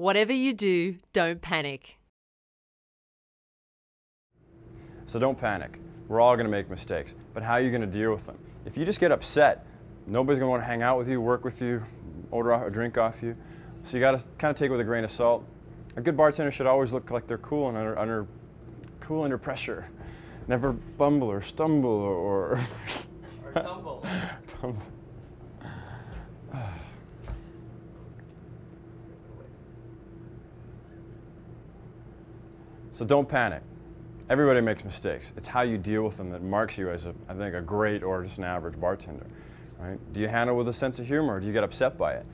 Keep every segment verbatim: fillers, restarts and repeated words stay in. Whatever you do, don't panic. So don't panic. We're all going to make mistakes, but how are you going to deal with them? If you just get upset, nobody's going to want to hang out with you, work with you, order a drink off you. So you got to kind of take it with a grain of salt. A good bartender should always look like they're cool and under, under, cool under pressure. Never bumble or stumble or... or, or tumble. tumble. So don't panic. Everybody makes mistakes. It's how you deal with them that marks you as, a, I think, a great or just an average bartender. Right? Do you handle with a sense of humor or do you get upset by it?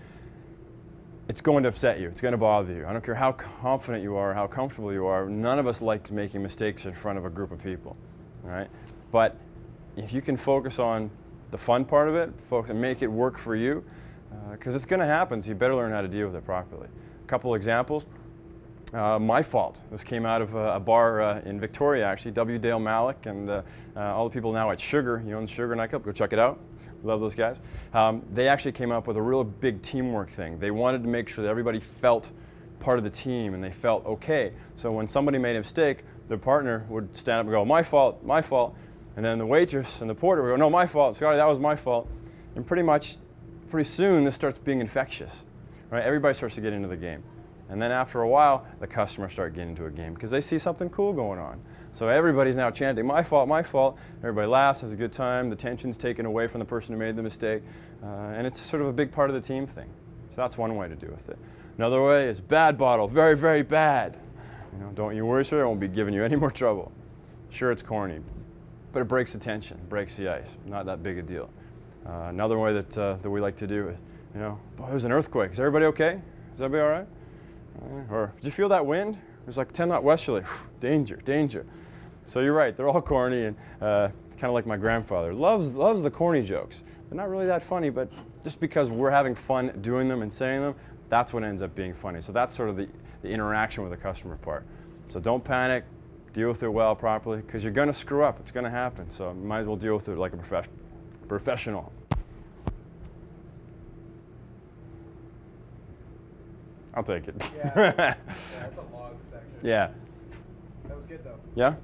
It's going to upset you. It's going to bother you. I don't care how confident you are or how comfortable you are. None of us like making mistakes in front of a group of people. Right? But if you can focus on the fun part of it, focus and make it work for you, because uh, it's going to happen, so you better learn how to deal with it properly. A couple examples. Uh, my fault. This came out of uh, a bar uh, in Victoria, actually, W. Dale Malick, and uh, uh, all the people now at Sugar, you know, the Sugar Night Club, go check it out. Love those guys. Um, they actually came up with a real big teamwork thing. They wanted to make sure that everybody felt part of the team and they felt okay. So when somebody made a mistake, their partner would stand up and go, "My fault, my fault," and then the waitress and the porter would go, "No, my fault, Scotty, that was my fault." And pretty much, pretty soon, this starts being infectious. Right? Everybody starts to get into the game. And then after a while, the customers start getting into a game because they see something cool going on. So everybody's now chanting, "My fault, my fault." Everybody laughs, has a good time. The tension's taken away from the person who made the mistake. Uh, and it's sort of a big part of the team thing. So that's one way to do with it. Another way is bad bottle, very, very bad. You know, don't you worry, sir, I won't be giving you any more trouble. Sure, it's corny, but it breaks the tension, breaks the ice. Not that big a deal. Uh, another way that, uh, that we like to do is, you know, "Boy, there's an earthquake. Is everybody okay? Is everybody all right? Or, did you feel that wind? It was like ten knot westerly. Whew, danger, danger." So you're right, they're all corny and uh, kind of like my grandfather. Loves, loves the corny jokes. They're not really that funny, but just because we're having fun doing them and saying them, that's what ends up being funny. So that's sort of the, the interaction with the customer part. So don't panic, deal with it well properly, because you're going to screw up. It's going to happen. So you might as well deal with it like a prof- professional. I'll take it. Yeah, that's a long section. Yeah. That was good though. Yeah?